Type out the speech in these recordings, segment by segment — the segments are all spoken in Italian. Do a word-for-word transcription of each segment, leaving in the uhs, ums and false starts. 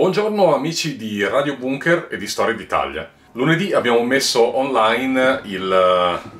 Buongiorno amici di Radio Bunker e di Storia d'Italia. Lunedì abbiamo messo online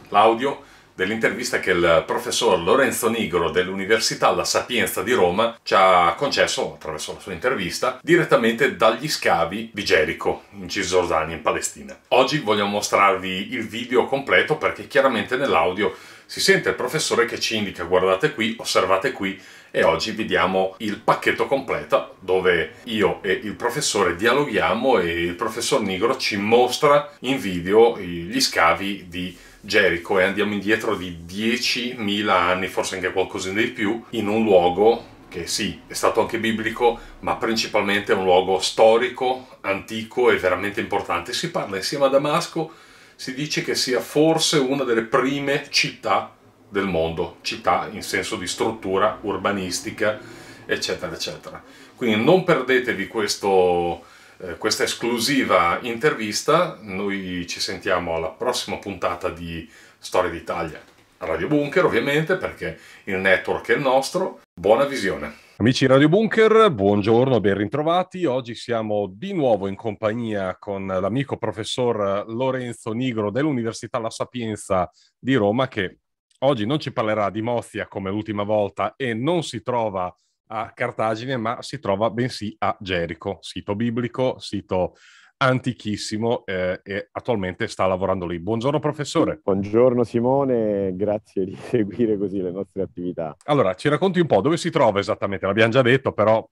l'audio dell'intervista che il professor Lorenzo Nigro dell'Università La Sapienza di Roma ci ha concesso, attraverso la sua intervista, direttamente dagli scavi di Gerico, in Cisgiordania, in Palestina. Oggi vogliamo mostrarvi il video completo perché chiaramente nell'audio si sente il professore che ci indica guardate qui, osservate qui, e oggi vi diamo il pacchetto completo dove io e il professore dialoghiamo e il professor Nigro ci mostra in video gli scavi di Gerico e andiamo indietro di diecimila anni, forse anche qualcosina di più, in un luogo che sì, è stato anche biblico, ma principalmente è un luogo storico, antico e veramente importante. Si parla insieme a Damasco, si dice che sia forse una delle prime città del mondo, città in senso di struttura urbanistica, eccetera, eccetera. Quindi non perdetevi questo, eh, questa esclusiva intervista. Noi ci sentiamo alla prossima puntata di Storia d'Italia, Radio Bunker ovviamente, perché il network è il nostro. Buona visione. Amici Radio Bunker, buongiorno, ben ritrovati. Oggi siamo di nuovo in compagnia con l'amico professor Lorenzo Nigro dell'Università La Sapienza di Roma, che oggi non ci parlerà di Mozia come l'ultima volta e non si trova a Cartagine, ma si trova bensì a Gerico, sito biblico, sito antichissimo, eh, e attualmente sta lavorando lì. Buongiorno professore. Buongiorno Simone, grazie di seguire così le nostre attività. Allora, ci racconti un po' dove si trova esattamente, l'abbiamo già detto però...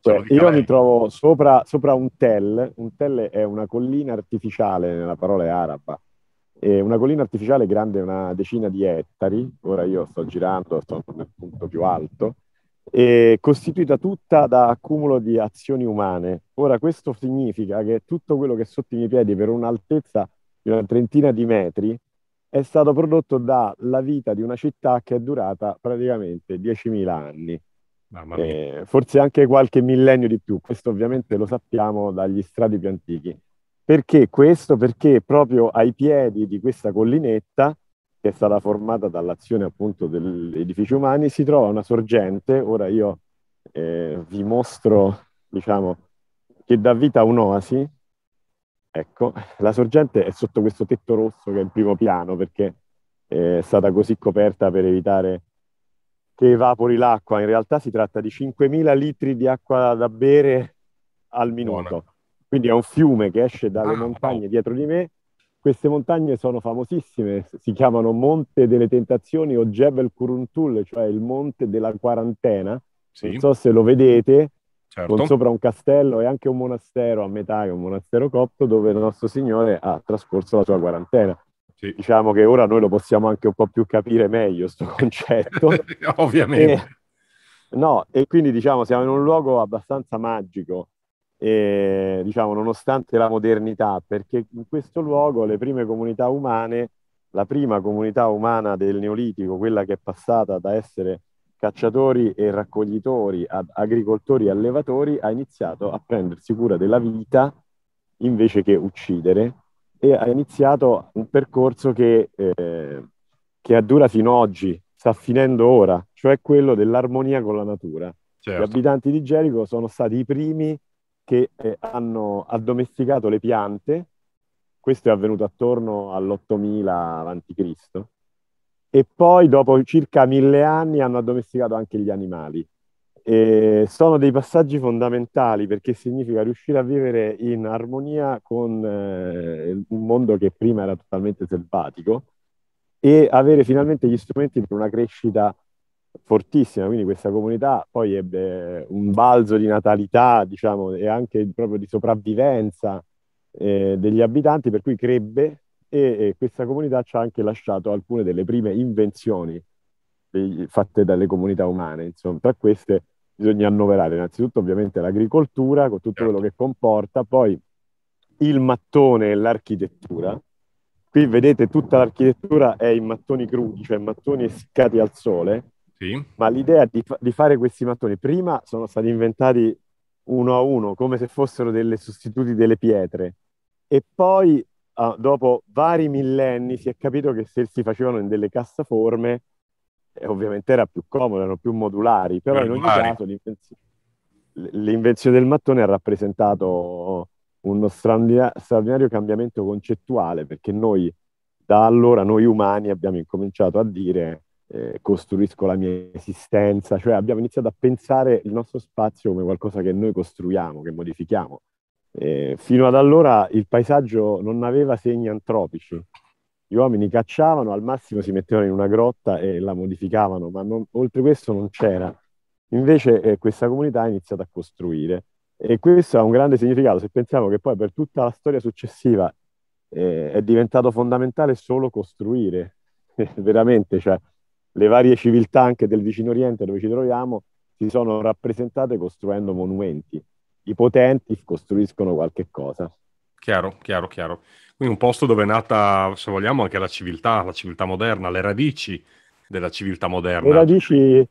Cioè, io mi trovo sopra, sopra un tel, un tel è una collina artificiale, nella parola è araba. È una collina artificiale grande una decina di ettari, ora io sto girando, sto nel punto più alto, e costituita tutta da accumulo di azioni umane. Ora questo significa che tutto quello che è sotto i miei piedi per un'altezza di una trentina di metri è stato prodotto dalla vita di una città che è durata praticamente diecimila anni, eh, forse anche qualche millennio di più, questo ovviamente lo sappiamo dagli strati più antichi. Perché questo? Perché proprio ai piedi di questa collinetta, che è stata formata dall'azione appunto degli edifici umani, si trova una sorgente. Ora io eh, vi mostro, diciamo, che dà vita a un'oasi. Ecco, la sorgente è sotto questo tetto rosso che è il primo piano, perché è stata così coperta per evitare che evapori l'acqua. In realtà si tratta di cinquemila litri di acqua da bere al minuto. Buona. Quindi è un fiume che esce dalle ah, montagne dietro di me. Queste montagne sono famosissime, si chiamano Monte delle Tentazioni o Jebel Kuruntul, cioè il Monte della Quarantena. Sì. Non so se lo vedete, certo. Con sopra un castello e anche un monastero a metà, che è un monastero copto, dove il nostro Signore ha trascorso la sua quarantena. Sì. Diciamo che ora noi lo possiamo anche un po' più capire meglio, sto concetto. Ovviamente. E, no, e quindi diciamo siamo in un luogo abbastanza magico. E, diciamo, nonostante la modernità, perché in questo luogo le prime comunità umane, la prima comunità umana del Neolitico, quella che è passata da essere cacciatori e raccoglitori ad agricoltori e allevatori, ha iniziato a prendersi cura della vita invece che uccidere, e ha iniziato un percorso che, eh, che dura fino ad oggi, sta finendo ora, cioè quello dell'armonia con la natura. Certo. Gli abitanti di Gerico sono stati i primi che eh, hanno addomesticato le piante. Questo è avvenuto attorno all'ottomila avanti Cristo e poi dopo circa mille anni hanno addomesticato anche gli animali. E sono dei passaggi fondamentali perché significa riuscire a vivere in armonia con eh, un mondo che prima era totalmente selvatico e avere finalmente gli strumenti per una crescita fortissima. Quindi questa comunità poi ebbe un balzo di natalità, diciamo, e anche proprio di sopravvivenza eh, degli abitanti, per cui crebbe, e, e questa comunità ci ha anche lasciato alcune delle prime invenzioni dei, fatte dalle comunità umane. Insomma, tra queste bisogna annoverare innanzitutto ovviamente l'agricoltura, con tutto quello che comporta, poi il mattone e l'architettura. Qui vedete tutta l'architettura è in mattoni crudi, cioè mattoni essiccati al sole. Sì. Ma l'idea di, fa di fare questi mattoni prima sono stati inventati uno a uno come se fossero delle sostituti delle pietre, e poi ah, dopo vari millenni si è capito che se si facevano in delle cassaforme eh, ovviamente era più comodo, erano più modulari, però modulari. In ogni caso l'invenzione del mattone ha rappresentato uno straordinario cambiamento concettuale, perché noi da allora, noi umani, abbiamo incominciato a dire eh, costruisco la mia esistenza, cioè abbiamo iniziato a pensare il nostro spazio come qualcosa che noi costruiamo, che modifichiamo. Eh, fino ad allora il paesaggio non aveva segni antropici, gli uomini cacciavano, al massimo si mettevano in una grotta e la modificavano, ma non, oltre questo non c'era. Invece eh, questa comunità ha iniziato a costruire, e questo ha un grande significato se pensiamo che poi per tutta la storia successiva eh, è diventato fondamentale solo costruire, veramente, cioè le varie civiltà anche del vicino Oriente dove ci troviamo si sono rappresentate costruendo monumenti. I potenti costruiscono qualche cosa. Chiaro, chiaro, chiaro. Quindi un posto dove è nata, se vogliamo, anche la civiltà, la civiltà moderna, le radici della civiltà moderna. Le radici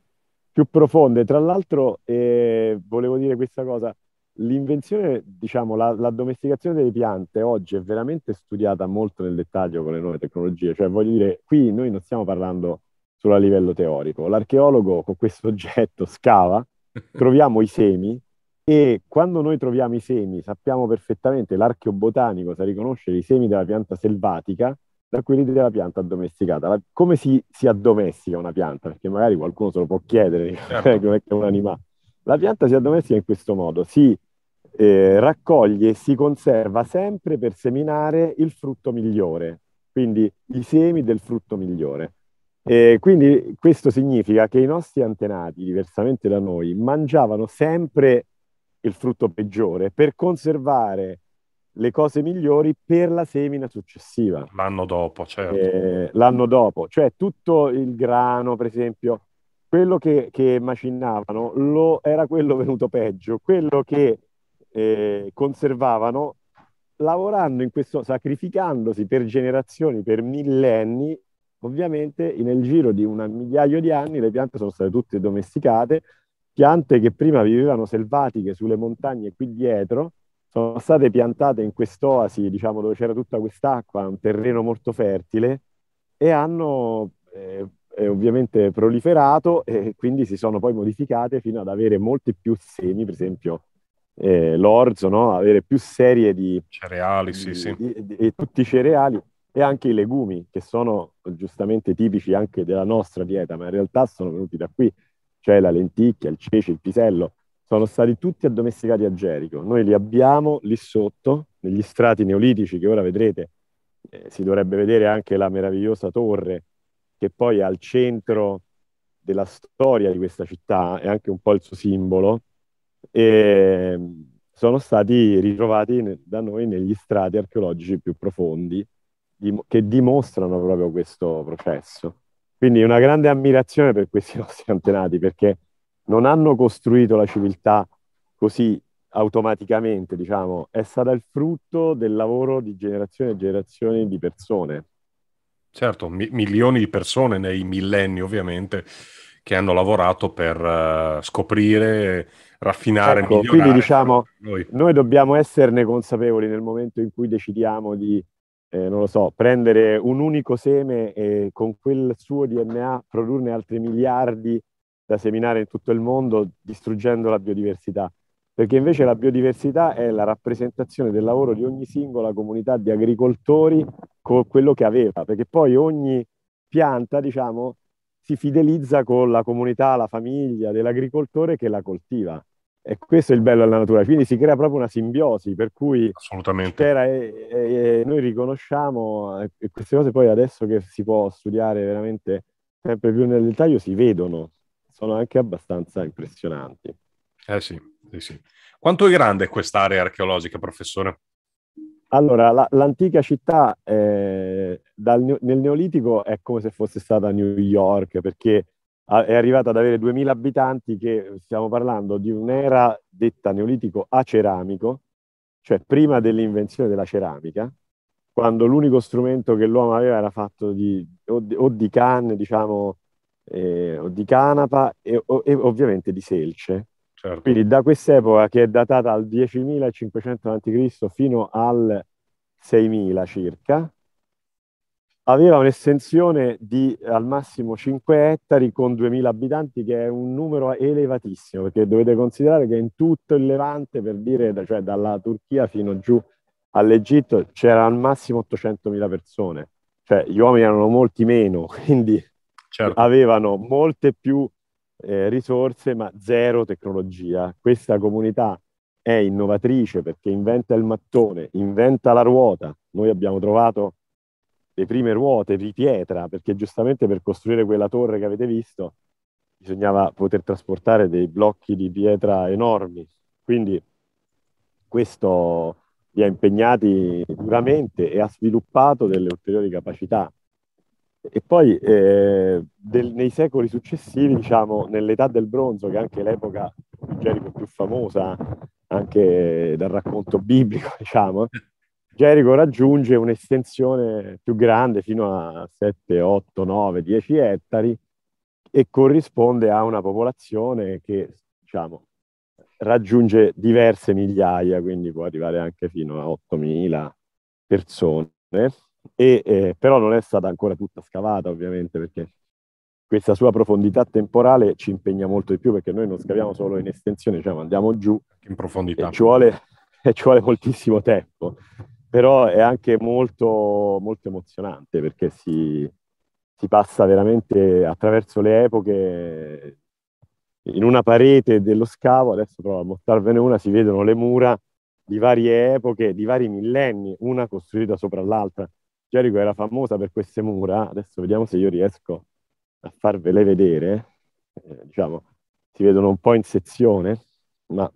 più profonde. Tra l'altro, eh, volevo dire questa cosa, l'invenzione, diciamo, la, la domesticazione delle piante oggi è veramente studiata molto nel dettaglio con le nuove tecnologie. Cioè, voglio dire, qui noi non stiamo parlando solo a livello teorico. L'archeologo con questo oggetto scava, troviamo i semi, e quando noi troviamo i semi sappiamo perfettamente, l'archeobotanico sa riconoscere i semi della pianta selvatica da quelli della pianta addomesticata. La, come si, si addomestica una pianta? Perché magari qualcuno se lo può chiedere, certo. Come è un animale. La pianta si addomestica in questo modo, si eh, raccoglie e si conserva sempre per seminare il frutto migliore, quindi i semi del frutto migliore. E quindi questo significa che i nostri antenati, diversamente da noi, mangiavano sempre il frutto peggiore per conservare le cose migliori per la semina successiva. L'anno dopo, certo. Eh, l'anno dopo, cioè tutto il grano, per esempio, quello che, che macinavano lo, era quello venuto peggio, quello che eh, conservavano lavorando in questo, sacrificandosi per generazioni, per millenni. Ovviamente nel giro di un migliaio di anni le piante sono state tutte domesticate. Piante che prima vivevano selvatiche sulle montagne qui dietro sono state piantate in quest'oasi, diciamo, dove c'era tutta quest'acqua, un terreno molto fertile, e hanno eh, ovviamente proliferato, e quindi si sono poi modificate fino ad avere molti più semi, per esempio eh, l'orzo, no? Avere più serie di cereali, di, sì, sì. Di, di, di, tutti i cereali e anche i legumi, che sono giustamente tipici anche della nostra dieta, ma in realtà sono venuti da qui. Cioè la lenticchia, il ceci, il pisello, sono stati tutti addomesticati a Gerico. Noi li abbiamo lì sotto, negli strati neolitici, che ora vedrete, eh, si dovrebbe vedere anche la meravigliosa torre, che poi è al centro della storia di questa città, è anche un po' il suo simbolo, e sono stati ritrovati ne- da noi negli strati archeologici più profondi, di- che dimostrano proprio questo processo. Quindi una grande ammirazione per questi nostri antenati, perché non hanno costruito la civiltà così automaticamente, diciamo, è stata il frutto del lavoro di generazioni e generazioni di persone. Certo, mi- milioni di persone nei millenni ovviamente, che hanno lavorato per uh, scoprire, raffinare, ecco, migliorare. Quindi diciamo, noi. noi dobbiamo esserne consapevoli nel momento in cui decidiamo di Eh, non lo so, prendere un unico seme e con quel suo D N A produrne altri miliardi da seminare in tutto il mondo, distruggendo la biodiversità. Perché invece la biodiversità è la rappresentazione del lavoro di ogni singola comunità di agricoltori con quello che aveva. Perché poi ogni pianta, diciamo, si fidelizza con la comunità, la famiglia dell'agricoltore che la coltiva. E questo è il bello della natura, quindi si crea proprio una simbiosi, per cui assolutamente e, e, e noi riconosciamo, e queste cose poi adesso che si può studiare veramente sempre più nel dettaglio si vedono, sono anche abbastanza impressionanti. Eh sì, sì, sì. Quanto è grande quest'area archeologica, professore? Allora, la, l'antica città eh, dal, nel Neolitico è come se fosse stata New York, perché è arrivata ad avere duemila abitanti, che stiamo parlando di un'era detta neolitico aceramico, cioè prima dell'invenzione della ceramica, quando l'unico strumento che l'uomo aveva era fatto di, o, di, o di canne, diciamo, eh, o di canapa e, o, e ovviamente di selce. Certo. Quindi da quest'epoca, che è datata al diecimilacinquecento avanti Cristo fino al seimila circa, aveva un'estensione di al massimo cinque ettari con duemila abitanti, che è un numero elevatissimo, perché dovete considerare che in tutto il Levante, per dire, cioè dalla Turchia fino giù all'Egitto, c'era al massimo ottocentomila persone, cioè gli uomini erano molti meno, quindi certo. Avevano molte più eh, risorse ma zero tecnologia. Questa comunità è innovatrice perché inventa il mattone, inventa la ruota. Noi abbiamo trovato le prime ruote di pietra, perché giustamente per costruire quella torre che avete visto bisognava poter trasportare dei blocchi di pietra enormi, quindi questo li ha impegnati duramente e ha sviluppato delle ulteriori capacità. E poi eh, del, nei secoli successivi, diciamo nell'età del bronzo, che è anche l'epoca di Gerico più famosa anche dal racconto biblico, diciamo, Gerico raggiunge un'estensione più grande fino a sette, otto, nove, dieci ettari e corrisponde a una popolazione che, diciamo, raggiunge diverse migliaia, quindi può arrivare anche fino a ottomila persone, e, eh, però non è stata ancora tutta scavata, ovviamente, perché questa sua profondità temporale ci impegna molto di più, perché noi non scaviamo solo in estensione, cioè andiamo giù in profondità. E ci vuole, e ci vuole moltissimo tempo. Però è anche molto, molto emozionante, perché si, si passa veramente attraverso le epoche. In una parete dello scavo, adesso provo a mostrarvene una, si vedono le mura di varie epoche, di vari millenni, una costruita sopra l'altra. Gerico era famosa per queste mura, adesso vediamo se io riesco a farvele vedere, eh, diciamo, si vedono un po' in sezione, ma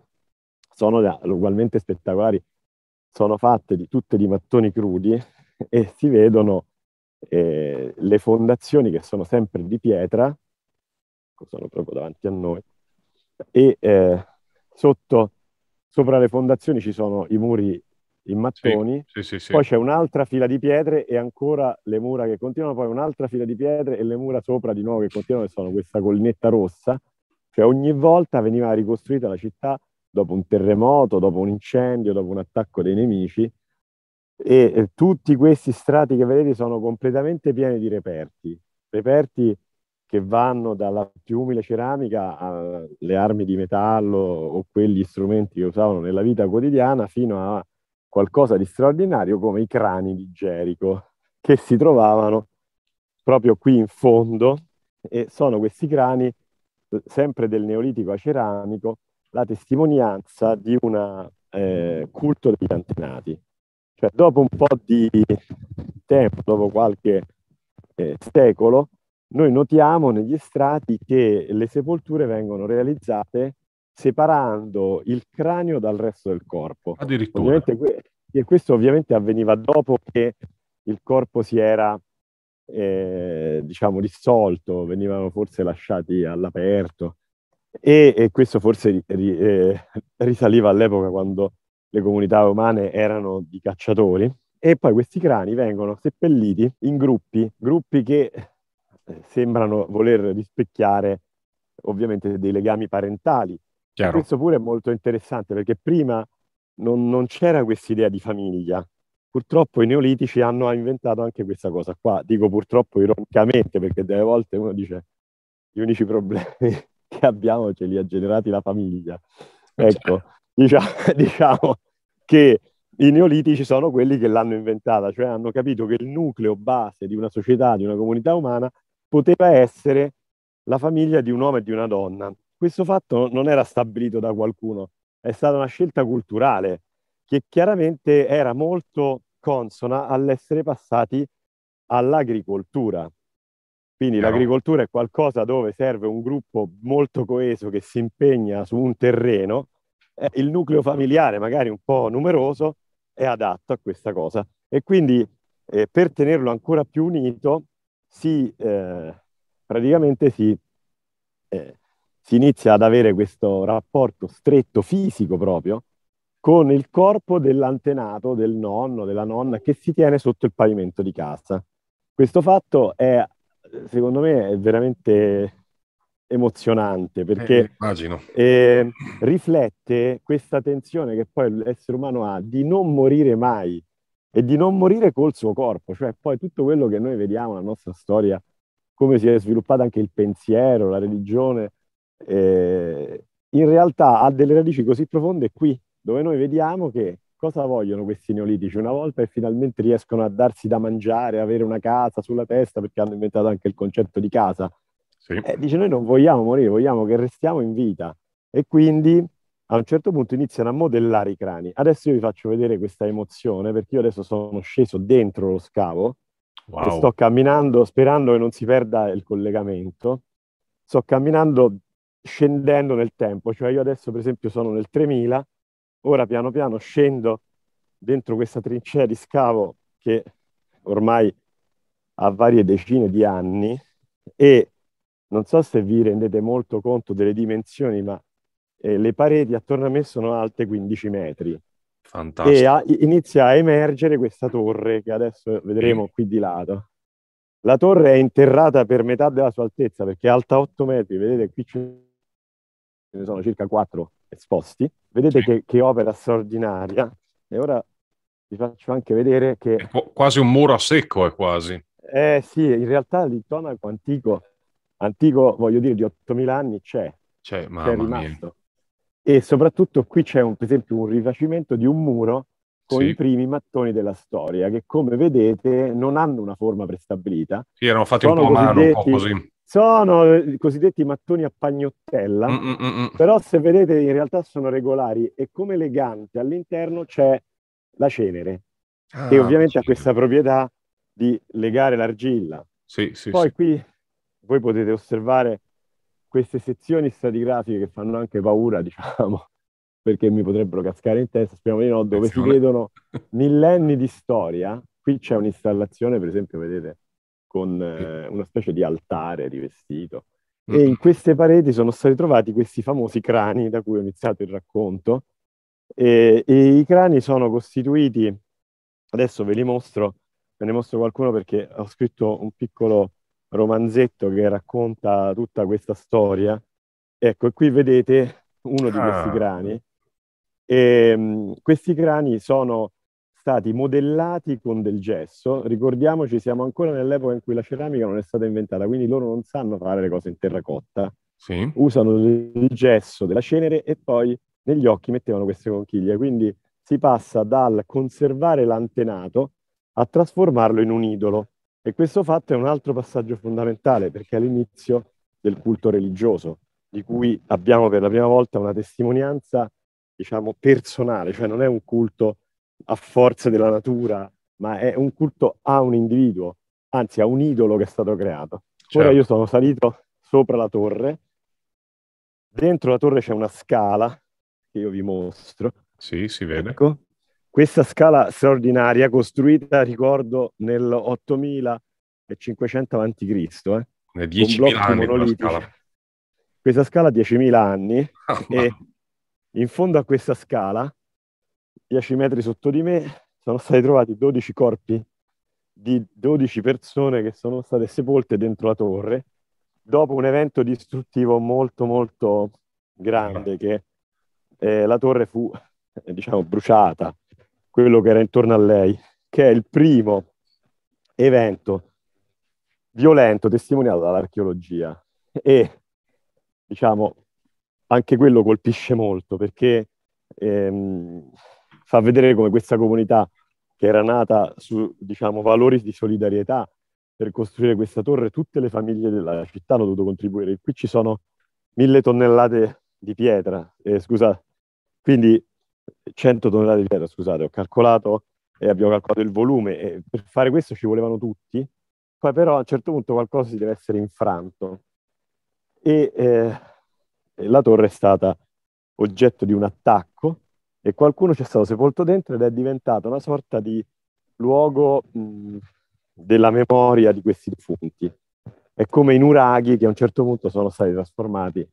sono da, ugualmente spettacolari. Sono fatte di tutte di mattoni crudi e si vedono eh, le fondazioni, che sono sempre di pietra, sono proprio davanti a noi, e eh, sotto, sopra le fondazioni ci sono i muri in mattoni, sì, sì, sì, poi sì. C'è un'altra fila di pietre e ancora le mura che continuano, poi un'altra fila di pietre e le mura sopra di nuovo che continuano, e sono questa collinetta rossa. Cioè ogni volta veniva ricostruita la città dopo un terremoto, dopo un incendio, dopo un attacco dei nemici, e eh, tutti questi strati che vedete sono completamente pieni di reperti, reperti che vanno dalla più umile ceramica alle armi di metallo o quegli strumenti che usavano nella vita quotidiana, fino a qualcosa di straordinario come i crani di Gerico, che si trovavano proprio qui in fondo, e sono questi crani, sempre del Neolitico a ceramico, la testimonianza di un eh, culto degli antenati. Cioè dopo un po' di tempo, dopo qualche eh, secolo, noi notiamo negli strati che le sepolture vengono realizzate separando il cranio dal resto del corpo. Addirittura. E questo ovviamente avveniva dopo che il corpo si era eh, diciamo dissolto, venivano forse lasciati all'aperto, e, e questo forse ri, eh, risaliva all'epoca quando le comunità umane erano di cacciatori. E poi questi crani vengono seppelliti in gruppi, gruppi che sembrano voler rispecchiare ovviamente dei legami parentali. Chiaro. Questo pure è molto interessante, perché prima non, non c'era questa idea di famiglia. Purtroppo i neolitici hanno inventato anche questa cosa qua, dico purtroppo ironicamente, perché delle volte uno dice gli unici problemi che abbiamo ce li ha generati la famiglia. Ecco, diciamo, diciamo che i neolitici sono quelli che l'hanno inventata, cioè hanno capito che il nucleo base di una società, di una comunità umana, poteva essere la famiglia di un uomo e di una donna. Questo fatto non era stabilito da qualcuno, è stata una scelta culturale che chiaramente era molto consona all'essere passati all'agricoltura. Quindi no. L'agricoltura è qualcosa dove serve un gruppo molto coeso che si impegna su un terreno. Il nucleo familiare, magari un po' numeroso, è adatto a questa cosa. E quindi eh, per tenerlo ancora più unito, si eh, praticamente si, eh, si inizia ad avere questo rapporto stretto fisico proprio con il corpo dell'antenato, del nonno, della nonna, che si tiene sotto il pavimento di casa. Questo fatto è, secondo me, è veramente emozionante, perché eh, eh, riflette questa tensione che poi l'essere umano ha di non morire mai, e di non morire col suo corpo. Cioè poi tutto quello che noi vediamo, la nostra storia, come si è sviluppata anche il pensiero, la religione, eh, in realtà ha delle radici così profonde qui, dove noi vediamo che cosa vogliono questi neolitici una volta e finalmente riescono a darsi da mangiare, avere una casa sulla testa, perché hanno inventato anche il concetto di casa. Sì. Eh, dice, noi non vogliamo morire, vogliamo che restiamo in vita. E quindi a un certo punto iniziano a modellare i crani. Adesso io vi faccio vedere questa emozione, perché io adesso sono sceso dentro lo scavo, wow. Sto camminando, sperando che non si perda il collegamento, sto camminando scendendo nel tempo, cioè io adesso per esempio sono nel tremila, ora piano piano scendo dentro questa trincea di scavo che ormai ha varie decine di anni, e non so se vi rendete molto conto delle dimensioni, ma eh, le pareti attorno a me sono alte quindici metri. Fantastico. E a, inizia a emergere questa torre che adesso vedremo qui di lato. La torre è interrata per metà della sua altezza, perché è alta otto metri, vedete qui ce ne sono circa quattro esposti. Vedete che, che opera straordinaria. E ora vi faccio anche vedere che... È quasi un muro a secco, è quasi. Eh sì, in realtà l'intonaco antico, antico voglio dire di ottomila anni c'è, c'è rimasto. Mia. E soprattutto qui c'è un, per esempio un rifacimento di un muro con sì. i primi mattoni della storia, che come vedete non hanno una forma prestabilita. Sì, erano fatti sono un po' a mano, un po' così. Sono i cosiddetti mattoni a pagnottella, mm, mm, mm. però se vedete in realtà sono regolari, e come legante all'interno c'è la cenere, ah, che ovviamente sì. ha questa proprietà di legare l'argilla. Sì, sì, Poi sì. qui voi potete osservare queste sezioni stratigrafiche che fanno anche paura, diciamo, perché mi potrebbero cascare in testa, speriamo di no, dove si vedono millenni di storia. Qui c'è un'installazione, per esempio, vedete, con eh, una specie di altare rivestito, e in queste pareti sono stati trovati questi famosi crani da cui ho iniziato il racconto, e, e i crani sono costituiti, adesso ve li mostro, ve ne mostro qualcuno perché ho scritto un piccolo romanzetto che racconta tutta questa storia. Ecco, e qui vedete uno di questi crani, e mh, questi crani sono stati modellati con del gesso. Ricordiamoci, siamo ancora nell'epoca in cui la ceramica non è stata inventata, quindi loro non sanno fare le cose in terracotta, sì. usano il gesso della cenere, e poi negli occhi mettevano queste conchiglie. Quindi si passa dal conservare l'antenato a trasformarlo in un idolo, e questo fatto è un altro passaggio fondamentale, perché è l'inizio del culto religioso, di cui abbiamo per la prima volta una testimonianza, diciamo, personale, cioè non è un culto a forza della natura, ma è un culto a un individuo, anzi a un idolo che è stato creato. Certo. Ora io sono salito sopra la torre, dentro la torre c'è una scala che io vi mostro. Sì, si vede. Ecco, questa scala straordinaria, costruita, ricordo, nel ottomilacinquecento avanti Cristo, eh, nei diecimila anni quella scala. Questa scala ha diecimila anni, oh, e no. in fondo a questa scala, dieci metri sotto di me, sono stati trovati dodici corpi di dodici persone che sono state sepolte dentro la torre dopo un evento distruttivo molto molto grande, che eh, la torre fu eh, diciamo bruciata, quello che era intorno a lei, che è il primo evento violento testimoniato dall'archeologia, e diciamo anche quello colpisce molto, perché ehm, fa vedere come questa comunità, che era nata su, diciamo, valori di solidarietà, per costruire questa torre tutte le famiglie della città hanno dovuto contribuire. Qui ci sono mille tonnellate di pietra, eh, scusa, quindi cento tonnellate di pietra, scusate, ho calcolato e abbiamo calcolato il volume, e per fare questo ci volevano tutti. Poi però a un certo punto qualcosa si deve essere infranto, e eh, la torre è stata oggetto di un attacco, e qualcuno c'è stato sepolto dentro, ed è diventata una sorta di luogo mh, della memoria di questi defunti. È come i nuraghi, che a un certo punto sono stati trasformati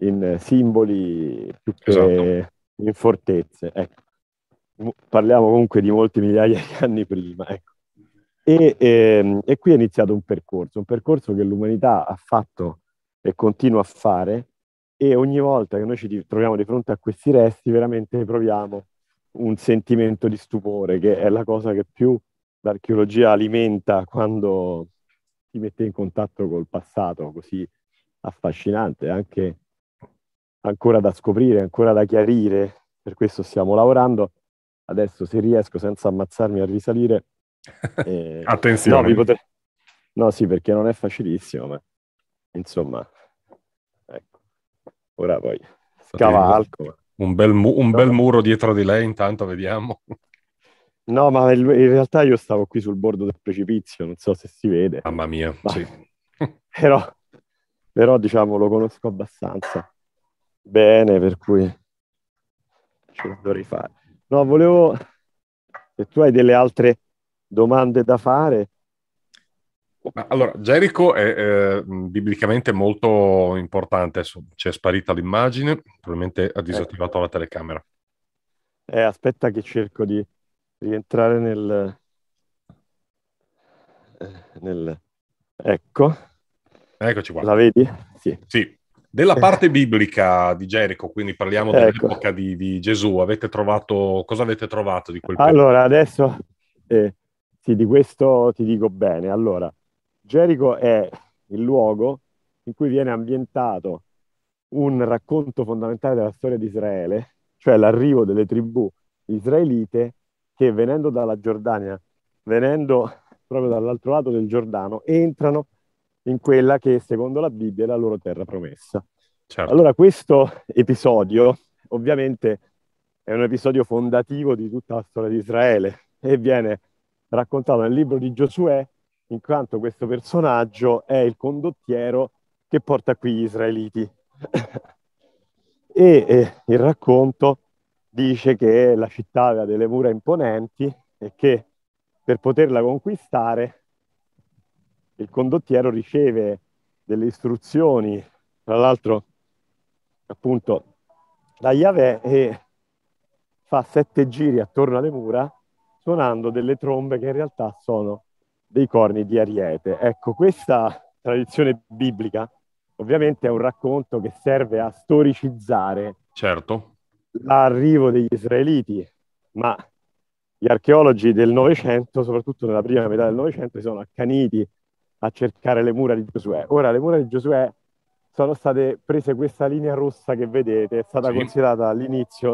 in simboli più che esatto. in fortezze. Ecco. Parliamo comunque di molti migliaia di anni prima. Ecco. E, e, e qui è iniziato un percorso, un percorso che l'umanità ha fatto e continua a fare, e ogni volta che noi ci troviamo di fronte a questi resti veramente proviamo un sentimento di stupore, che è la cosa che più l'archeologia alimenta quando si mette in contatto col passato così affascinante, anche ancora da scoprire, ancora da chiarire. Per questo stiamo lavorando. Adesso, se riesco, senza ammazzarmi, a risalire... Eh, Attenzione! No, vi potrei... no, sì, perché non è facilissimo, ma insomma... Ecco, ora poi scavalco. Un bel, mu- un no. bel muro dietro di lei, intanto vediamo. No, ma in realtà io stavo qui sul bordo del precipizio, non so se si vede. Mamma mia, ma... sì. Però, però, diciamo, lo conosco abbastanza bene, per cui ce lo dovrei fare. No, volevo... Se tu hai delle altre domande da fare... Allora, Gerico è eh, biblicamente molto importante. C'è sparita l'immagine, probabilmente ha disattivato eh. la telecamera. Eh, aspetta che cerco di rientrare nel... nel... Ecco. Eccoci qua. La vedi? Sì. Sì. Della parte biblica di Gerico, quindi parliamo dell'epoca ecco. di, di Gesù. Avete trovato, cosa avete trovato di quel periodo? Allora, adesso eh, sì, di questo ti dico bene. Allora, Gerico è il luogo in cui viene ambientato un racconto fondamentale della storia di Israele, cioè l'arrivo delle tribù israelite che, venendo dalla Giordania, venendo proprio dall'altro lato del Giordano, entrano in quella che, secondo la Bibbia, è la loro terra promessa. Certo. Allora, questo episodio, ovviamente, è un episodio fondativo di tutta la storia di Israele e viene raccontato nel libro di Giosuè, in quanto questo personaggio è il condottiero che porta qui gli israeliti. e eh, il racconto dice che la città aveva delle mura imponenti e che, per poterla conquistare, il condottiero riceve delle istruzioni, tra l'altro appunto da Yahweh, e fa sette giri attorno alle mura suonando delle trombe che in realtà sono dei corni di Ariete. Ecco, questa tradizione biblica ovviamente è un racconto che serve a storicizzare certo. l'arrivo degli israeliti, ma gli archeologi del Novecento, soprattutto nella prima metà del Novecento, si sono accaniti a cercare le mura di Giosuè. Ora, le mura di Giosuè sono state prese, questa linea rossa che vedete, è stata sì. considerata all'inizio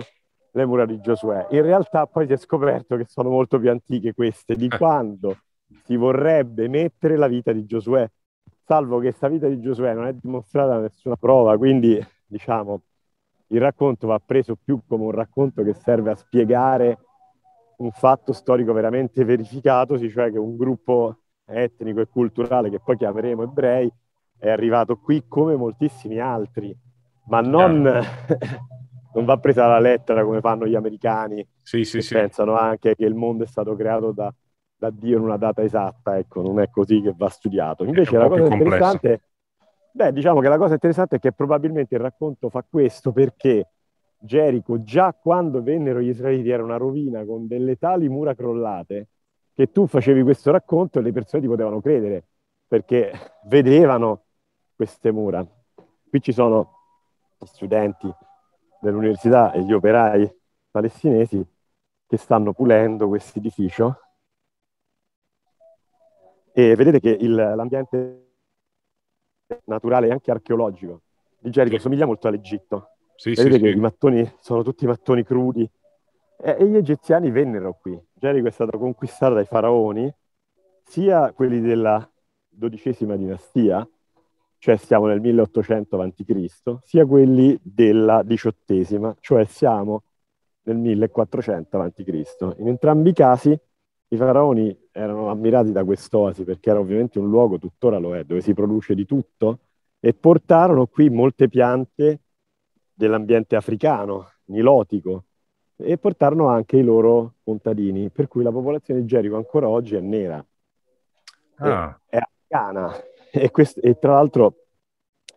le mura di Giosuè. In realtà poi si è scoperto che sono molto più antiche queste, di eh. quando si vorrebbe mettere la vita di Giosuè, salvo che questa vita di Giosuè non è dimostrata da nessuna prova, quindi diciamo il racconto va preso più come un racconto che serve a spiegare un fatto storico veramente verificato, cioè che un gruppo etnico e culturale, che poi chiameremo ebrei, è arrivato qui come moltissimi altri, ma non, non va presa alla lettera come fanno gli americani, sì, sì, che sì. pensano anche che il mondo è stato creato da, da Dio in una data esatta. Ecco, non è così che va studiato. Invece la cosa interessante, beh, diciamo che la cosa interessante è che probabilmente il racconto fa questo, perché Gerico, già quando vennero gli israeliti, era una rovina con delle tali mura crollate che tu facevi questo racconto e le persone ti potevano credere, perché vedevano queste mura. Qui ci sono gli studenti dell'università e gli operai palestinesi che stanno pulendo questo edificio, e vedete che il, l'ambiente naturale e anche archeologico di Gerico sì. somiglia molto all'Egitto. Sì, vedete sì, che sì. i mattoni sono tutti mattoni crudi, e gli egiziani vennero qui. Gerico è stato conquistato dai faraoni, sia quelli della dodicesima dinastia, cioè siamo nel milleottocento avanti Cristo, sia quelli della diciottesima, cioè siamo nel millequattrocento avanti Cristo. In entrambi i casi i faraoni erano ammirati da quest'oasi, perché era ovviamente un luogo, tuttora lo è, dove si produce di tutto, e portarono qui molte piante dell'ambiente africano, nilotico, e portarono anche i loro contadini, per cui la popolazione di Gerico ancora oggi è nera, ah. è africana, e, quest- e tra l'altro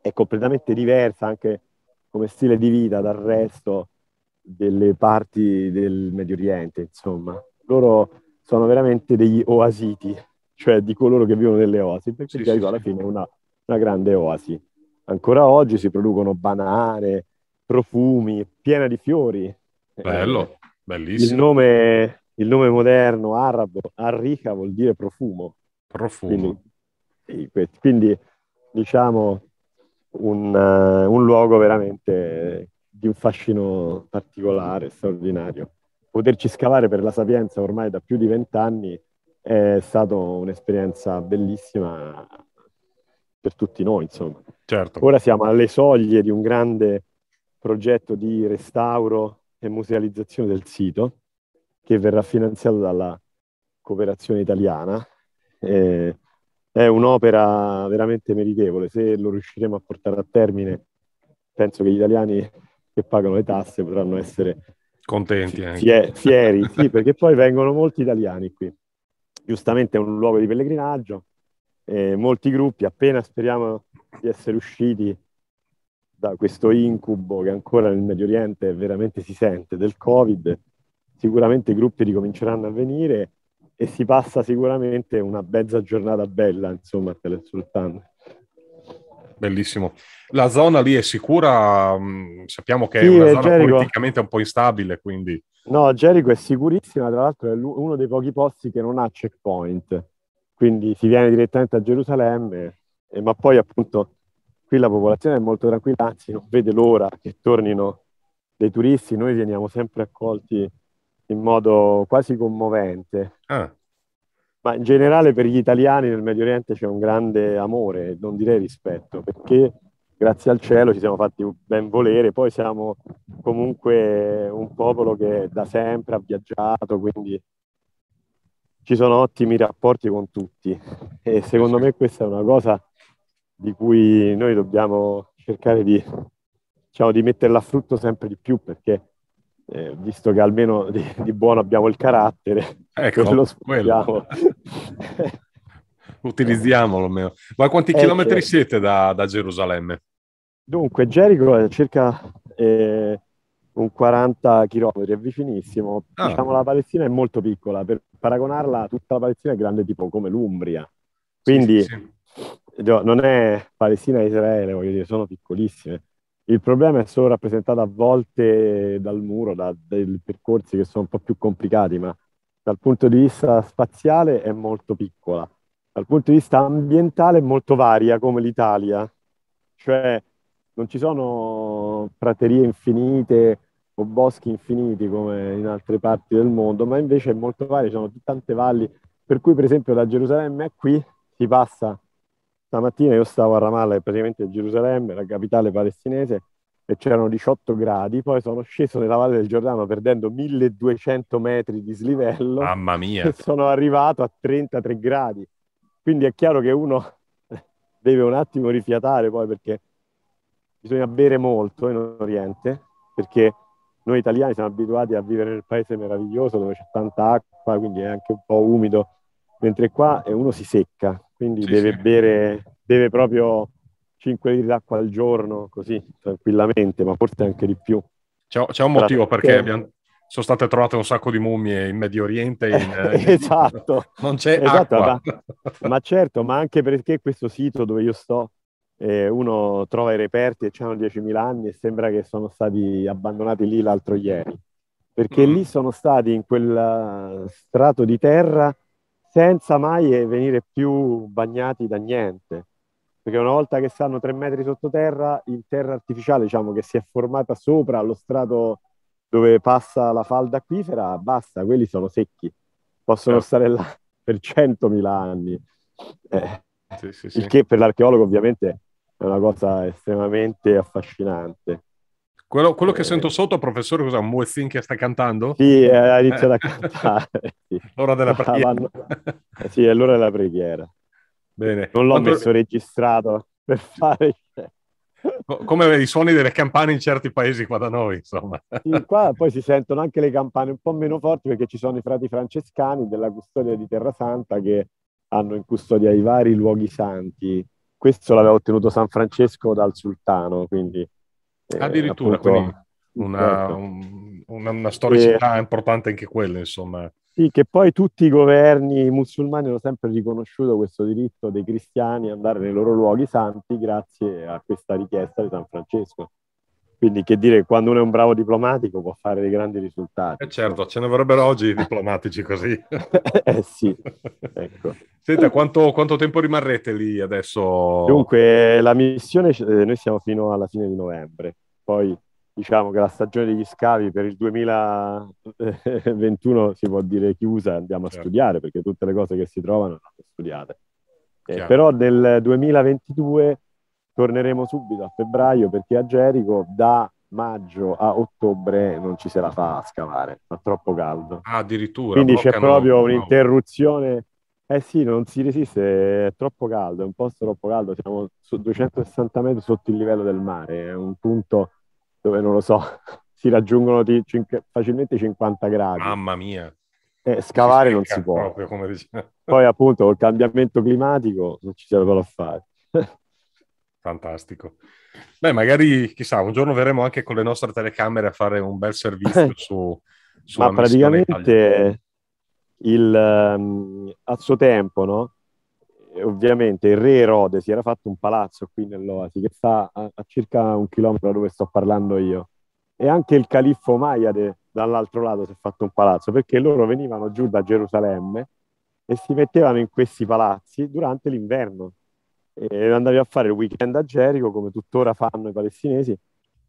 è completamente diversa anche come stile di vita dal resto delle parti del Medio Oriente. Insomma, loro sono veramente degli oasiti, cioè di coloro che vivono nelle oasi, perché sì, Gerico sì, alla fine è una, una grande oasi. Ancora oggi si producono banane, profumi, piena di fiori. Bello. Bellissimo. Il nome, il nome moderno arabo, Arrica, vuol dire profumo. Profumo. Quindi, quindi diciamo, un, uh, un luogo veramente di un fascino particolare, straordinario. Poterci scavare per la Sapienza ormai da più di vent'anni è stata un'esperienza bellissima per tutti noi, insomma. Certo. Ora siamo alle soglie di un grande progetto di restauro e musealizzazione del sito, che verrà finanziato dalla cooperazione italiana. Eh, è un'opera veramente meritevole. Se lo riusciremo a portare a termine, penso che gli italiani che pagano le tasse potranno essere contenti, anche. Fie- fieri, sì, perché poi vengono molti italiani qui. Giustamente è un luogo di pellegrinaggio, eh, molti gruppi, appena speriamo di essere usciti da questo incubo che ancora nel Medio Oriente veramente si sente, del Covid, sicuramente i gruppi ricominceranno a venire e si passa sicuramente una mezza giornata bella, insomma, a Tele Sultan. Bellissimo. La zona lì è sicura? Sappiamo che sì, è una zona Gerico, politicamente un po' instabile, quindi... No, Gerico è sicurissima, tra l'altro è uno dei pochi posti che non ha checkpoint, quindi si viene direttamente a Gerusalemme, eh, ma poi appunto qui la popolazione è molto tranquilla, anzi non vede l'ora che tornino dei turisti, noi veniamo sempre accolti in modo quasi commovente. Ah. Ma in generale per gli italiani nel Medio Oriente c'è un grande amore, non direi rispetto, perché grazie al cielo ci siamo fatti ben volere, poi siamo comunque un popolo che da sempre ha viaggiato, quindi ci sono ottimi rapporti con tutti e secondo me questa è una cosa di cui noi dobbiamo cercare di, diciamo, di metterla a frutto sempre di più, perché Eh, visto che almeno di, di buono abbiamo il carattere, ecco, lo quello. Utilizziamolo almeno. Ma quanti eh, chilometri siete da, da Gerusalemme? Dunque Gerico è circa eh, un quaranta chilometri, è vicinissimo. Ah. Diciamo la Palestina è molto piccola, per paragonarla tutta la Palestina è grande tipo come l'Umbria, quindi sì, sì, sì. Non è Palestina e Israele, voglio dire, sono piccolissime. Il problema è solo rappresentato a volte dal muro, da dei percorsi che sono un po' più complicati, ma dal punto di vista spaziale è molto piccola. Dal punto di vista ambientale è molto varia, come l'Italia. Cioè non ci sono praterie infinite o boschi infiniti come in altre parti del mondo, ma invece è molto varia, ci sono tante valli. Per cui per esempio da Gerusalemme a qui si passa... Stamattina io stavo a Ramallah, praticamente Gerusalemme, la capitale palestinese, e c'erano diciotto gradi, poi sono sceso nella Valle del Giordano perdendo milleduecento metri di slivello. Mamma mia! E sono arrivato a trentatré gradi. Quindi è chiaro che uno deve un attimo rifiatare poi, perché bisogna bere molto in Oriente, perché noi italiani siamo abituati a vivere nel paese meraviglioso dove c'è tanta acqua, quindi è anche un po' umido, mentre qua uno si secca. Quindi sì, deve sì. bere, deve proprio cinque litri d'acqua al giorno, così, tranquillamente, ma forse anche di più. C'è, c'è un motivo perché eh. abbiamo, sono state trovate un sacco di mummie in Medio Oriente. In, in... Esatto. Non c'è esatto, acqua. Ma, ma certo, ma anche perché questo sito dove io sto, eh, uno trova i reperti e c'hanno diecimila anni e sembra che sono stati abbandonati lì l'altro ieri. Perché mm. lì sono stati in quel strato di terra senza mai venire più bagnati da niente, perché una volta che stanno tre metri sottoterra, in terra artificiale, diciamo, che si è formata sopra allo strato dove passa la falda acquifera, basta, quelli sono secchi, possono sì. stare là per centomila anni, eh, sì, sì, sì. il che per l'archeologo ovviamente è una cosa estremamente affascinante. Quello, quello che eh, sento sotto, professore, cos'è? Un muezzin che sta cantando? Sì, ha iniziato a cantare. Sì. L'ora della preghiera. Vanno... Sì, è l'ora della preghiera. Bene. Non l'ho Quanto... messo registrato per fare... Come i suoni delle campane in certi paesi qua da noi, insomma. Sì, qua poi si sentono anche le campane un po' meno forti, perché ci sono i frati francescani della custodia di Terra Santa che hanno in custodia i vari luoghi santi. Questo l'aveva ottenuto San Francesco dal sultano, quindi... Addirittura, eh, quindi una, certo. un, una, una storicità eh, importante anche quella, insomma. Sì, che poi tutti i governi musulmani hanno sempre riconosciuto questo diritto dei cristiani ad andare nei loro luoghi santi grazie a questa richiesta di San Francesco. Quindi, che dire, quando uno è un bravo diplomatico può fare dei grandi risultati. Eh certo, ce ne vorrebbero oggi i diplomatici così. Eh sì, ecco. Senta, quanto, quanto tempo rimarrete lì adesso? Dunque, la missione, noi siamo fino alla fine di novembre. Poi, diciamo che la stagione degli scavi per il duemilaventuno si può dire chiusa, andiamo a certo. studiare, perché tutte le cose che si trovano sono studiate. Eh, però nel duemilaventidue... torneremo subito a febbraio, perché a Gerico da maggio a ottobre non ci se la fa a scavare, fa troppo caldo. Ah, addirittura. Quindi c'è proprio un'interruzione. Eh sì, non si resiste, è troppo caldo, è un posto troppo caldo, siamo su duecentosessanta metri sotto il livello del mare, è un punto dove, non lo so, si raggiungono cinque, facilmente cinquanta gradi. Mamma mia! Eh, scavare non si può. Proprio, come dicevo. Poi appunto col cambiamento climatico non ci serve a fare. Fantastico. Beh, magari, chissà, un giorno verremo anche con le nostre telecamere a fare un bel servizio su... su Ma praticamente il, um, a suo tempo, no? Ovviamente il re Erode si era fatto un palazzo qui nell'Oasi, che sta a, a circa un chilometro da dove sto parlando io. E anche il califfo Mayade, dall'altro lato, si è fatto un palazzo, perché loro venivano giù da Gerusalemme e si mettevano in questi palazzi durante l'inverno. E andavi a fare il weekend a Gerico, come tuttora fanno i palestinesi,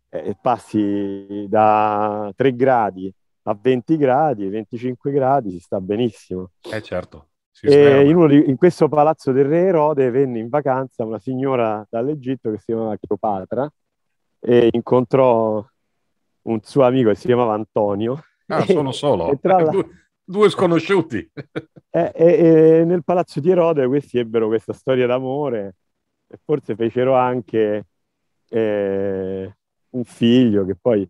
e passi da tre gradi a venti gradi, venticinque gradi, si sta benissimo. Eh certo. Si e in, uno di, in questo palazzo del re Erode venne in vacanza una signora dall'Egitto che si chiamava Cleopatra, e incontrò un suo amico che si chiamava Antonio. Ah, e, sono solo. E tra la... Due sconosciuti. Eh, eh, eh, nel palazzo di Erode questi ebbero questa storia d'amore e forse fecero anche eh, un figlio che poi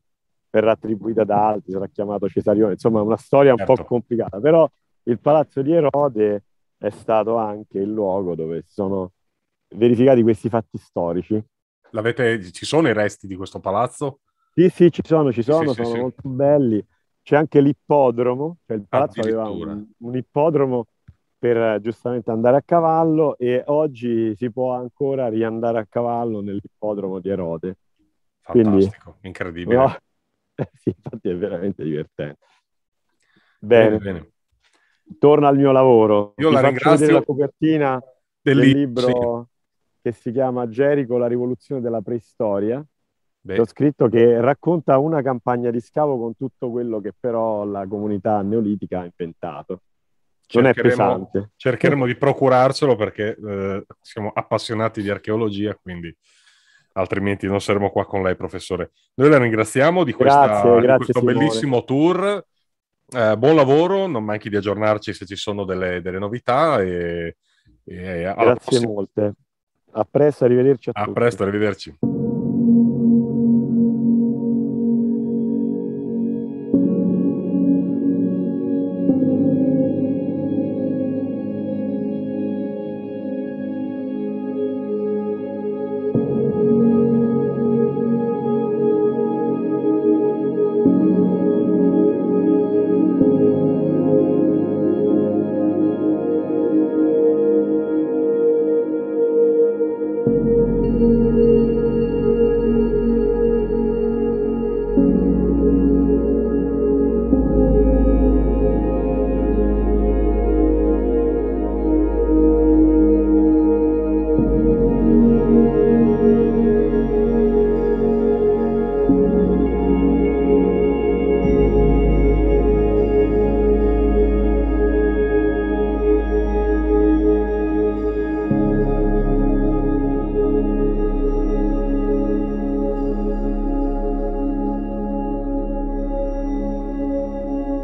verrà attribuito ad altri, sarà chiamato Cesarione. Insomma, una storia un certo. po' complicata, però il palazzo di Erode è stato anche il luogo dove si sono verificati questi fatti storici. L'avete... Ci sono i resti di questo palazzo? Sì, sì, ci sono, ci sono, sì, sono sì, molto sì. belli. C'è anche l'ippodromo, cioè il palazzo aveva un, un ippodromo per giustamente andare a cavallo, e oggi si può ancora riandare a cavallo nell'ippodromo di Erode. Fantastico, quindi, incredibile. No, eh sì, infatti è veramente divertente. Bene, bene, bene. Torno al mio lavoro. Io Ti la ringrazio. La copertina del, del libro sì. che si chiama Gerico, la rivoluzione della preistoria. Beh. L'ho scritto, che racconta una campagna di scavo con tutto quello che però la comunità neolitica ha inventato. Non è pesante. Cercheremo di procurarcelo, perché eh, siamo appassionati di archeologia, quindi altrimenti non saremo qua con lei, professore. Noi la ringraziamo di, questa, grazie, grazie, di questo Simone. Bellissimo tour. Eh, buon lavoro, non manchi di aggiornarci se ci sono delle, delle novità. E, e grazie molte. A presto, arrivederci a, a tutti. A presto, arrivederci.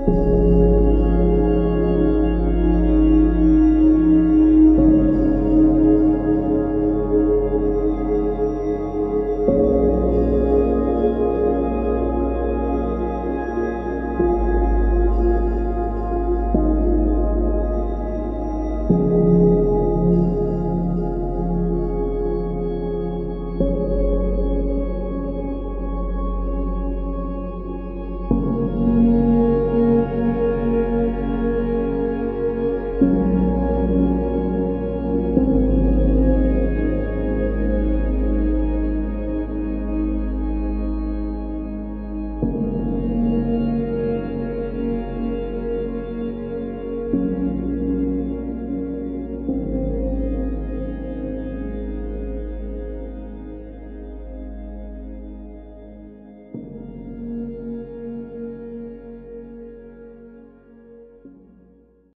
Thank you.